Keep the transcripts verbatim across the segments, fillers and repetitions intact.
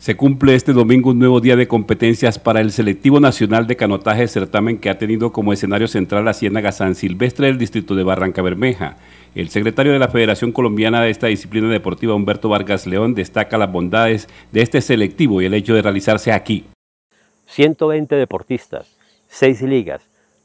Se cumple este domingo un nuevo día de competencias para el selectivo nacional de canotaje, certamen que ha tenido como escenario central la Ciénaga San Silvestre del distrito de Barrancabermeja. El secretario de la Federación Colombiana de esta disciplina deportiva, Humberto Vargas León, destaca las bondades de este selectivo y el hecho de realizarse aquí. ciento veinte deportistas, seis ligas,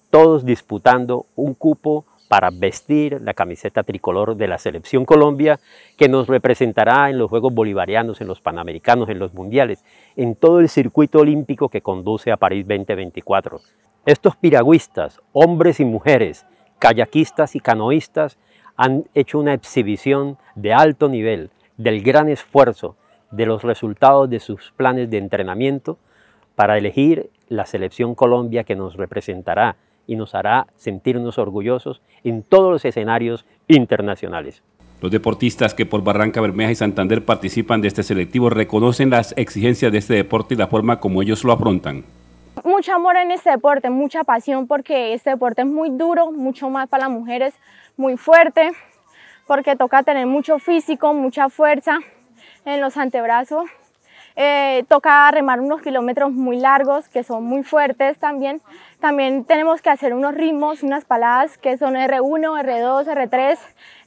todos disputando un cupo para vestir la camiseta tricolor de la Selección Colombia, que nos representará en los Juegos Bolivarianos, en los Panamericanos, en los Mundiales, en todo el circuito olímpico que conduce a París veinte veinticuatro. Estos piragüistas, hombres y mujeres, kayakistas y canoístas, han hecho una exhibición de alto nivel, del gran esfuerzo, de los resultados de sus planes de entrenamiento para elegir la Selección Colombia que nos representará y nos hará sentirnos orgullosos en todos los escenarios internacionales. Los deportistas que por Barrancabermeja y Santander participan de este selectivo reconocen las exigencias de este deporte y la forma como ellos lo afrontan. Mucho amor en este deporte, mucha pasión, porque este deporte es muy duro, mucho más para las mujeres, muy fuerte, porque toca tener mucho físico, mucha fuerza en los antebrazos. Eh, toca remar unos kilómetros muy largos que son muy fuertes también. También tenemos que hacer unos ritmos, unas paladas que son erre uno, erre dos, erre tres,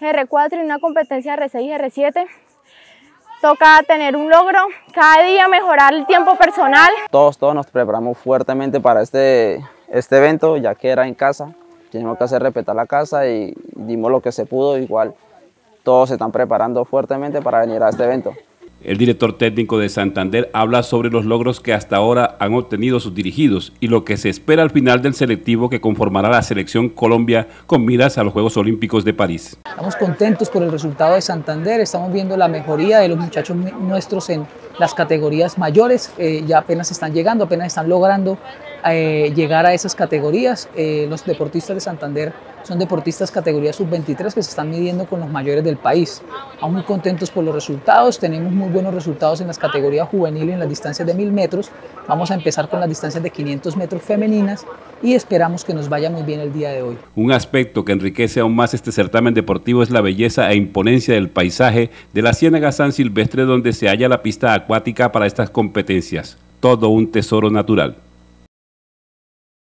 erre cuatro y una competencia erre seis y erre siete. Toca tener un logro, cada día mejorar el tiempo personal. Todos, todos nos preparamos fuertemente para este, este evento, ya que era en casa. Tenemos que hacer respetar la casa y dimos lo que se pudo. Igual todos se están preparando fuertemente para venir a este evento. El director técnico de Santander habla sobre los logros que hasta ahora han obtenido sus dirigidos y lo que se espera al final del selectivo que conformará la Selección Colombia con miras a los Juegos Olímpicos de París. Estamos contentos por el resultado de Santander, estamos viendo la mejoría de los muchachos nuestros en las categorías mayores, eh, ya apenas están llegando, apenas están logrando eh, llegar a esas categorías. Eh, los deportistas de Santander son deportistas categoría sub veintitrés que se están midiendo con los mayores del país. Estamos muy contentos por los resultados, tenemos muy buenos resultados en las categorías juveniles, en las distancias de mil metros. Vamos a empezar con las distancias de quinientos metros femeninas y esperamos que nos vaya muy bien el día de hoy. Un aspecto que enriquece aún más este certamen deportivo es la belleza e imponencia del paisaje de la Ciénaga San Silvestre, donde se halla la pista acuática para estas competencias. Todo un tesoro natural.